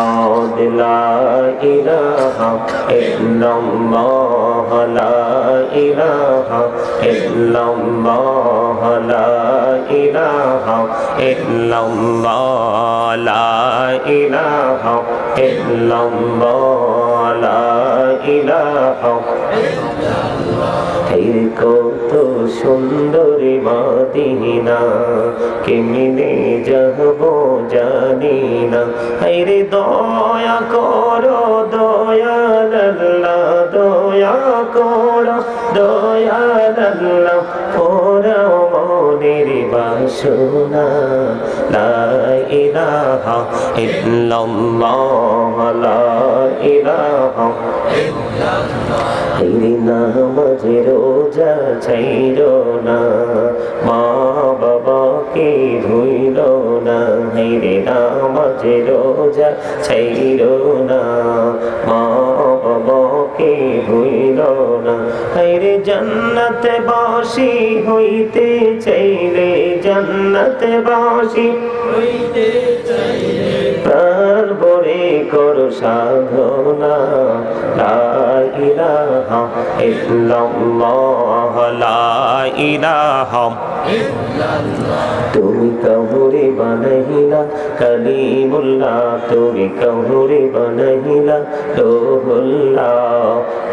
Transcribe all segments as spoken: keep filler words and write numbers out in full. لا إله إلا الله لا إله إلا الله لا إله إلا الله لا إله إلا الله لا إله إلا الله কত সুন্দরী মদিনা কেমনে যাব জানি না আরে দয়া করো দয়াল আল্লাহ দয়া করো দয়াল আল্লাহ পোড়াও মনের বাসনা লা ইলাহা ইল্লাল্লাহ লা ইলাহা ইল্লাল্লাহ হে নামাজ রোজা ছাইরো না মা বাবাকে ভুলো না হে নামাজ রোজা ছাইরো না মা বাবাকে ভুলো না হে জান্নাতে বাসী হইতে চাইলে জান্নাতে বাসী হইতে চাইলে প্রাণ ভরে কর সাধনা লা ইলাহা ইল্লাল্লাহ লা ইলাহা ইল্লাল্লাহ তুমি কাউরে বানাইলা কালিমুল্লাহ তুমি কাউরে বানাইলা রুহুল্লাহ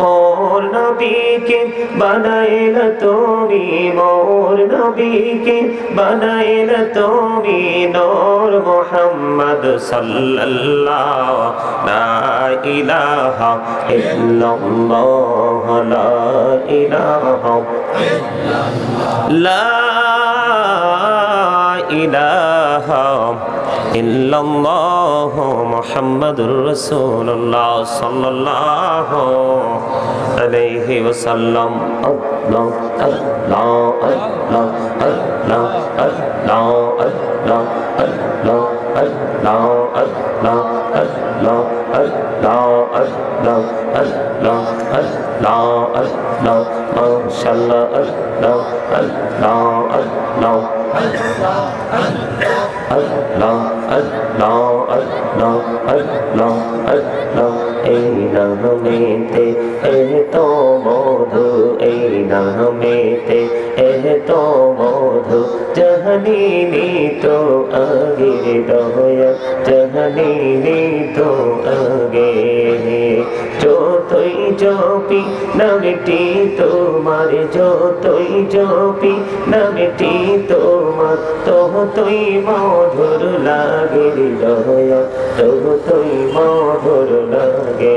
মোর নবীকে বানাইলা তুমি মোর নবীকে বানাইলা তুমি নূর মুহাম্মদ সাল্লাল্লাহু লা ইলাহা ইল্লাল্লাহ লা ইলাহা ইল্লাল্লাহ লা ইলাহা ইল্লাল্লাহ মুহাম্মাদুর রাসূলুল্লাহ সাল্লাল্লাহু আলাইহি ওয়াসাল্লাম আল্লাহ আল্লাহ আল্লাহ আল্লাহ আল্লাহ আল্লাহ আল্লাহ আল্লাহ আল্লাহ আল্লাহ আল্লাহ Allah Allah Allah mashallah Allah Allah Allah Allah Allah Allah Allah Allah Allah ei namete eh to modhu ei namete eh to modhu jahani ni to aage doya jahani ni to aage যতই জপি নামটি তোমার যতই জপি নামটি তোমার ততই মধুর লাগে হৃদয় ততই মধুর লাগে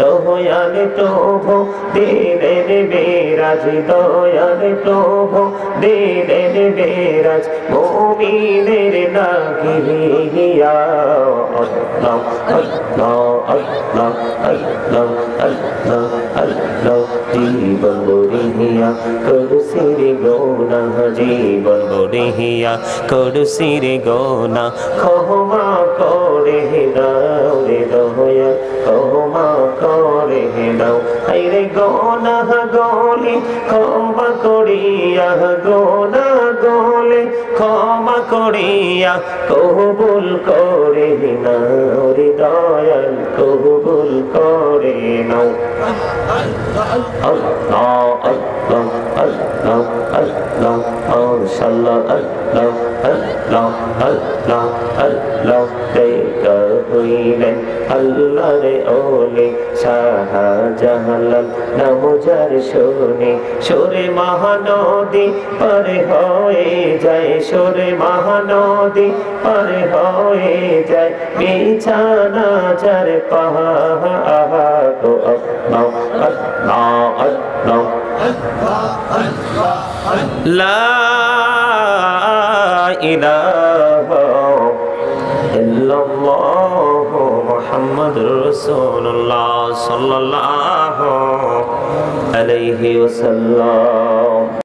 দয়াল প্রভু দেলেন বেরাজ দয়াল প্রভু দেলেন বেরাজ মুমিনের নাগিয়া আল্লাহ আল্লাহ আল্লাহ আল্লাহ আল্লাহ আল্লাহ জীবন বরিহিয়া করুসির গোনা জীবন বরিহিয়া করুসির গোনা ক্ষমা করে দাও রে দয়া ক্ষমা করে দাও আইরে গোনা গলি ক্ষমা করিয়া গোনা গলি ক্ষমা করিয়া কবুল করে নাও রে দয়াল কবুল করে নাও আল্লাহ আল্লাহ আল্লাহ আল্লাহ মাশাআল্লাহ আল্লাহ আল্লাহ আল্লাহ আল্লাহ তেকা হইলেন আল্লাহ রে ওলে শাহজালাল নামজার শুনে সুরে মহানদী পার হয়ে যায় সুরে মহানদী পার হয়ে যায় বিছানা যার পাহা আহা তো আল্লাহ আল্লাহ আল্লাহ আল্লাহ লা ইলাহা ইল্লাল্লাহ মুহাম্মাদুর রাসূলুল্লাহ sallallahu alayhi wa sallam.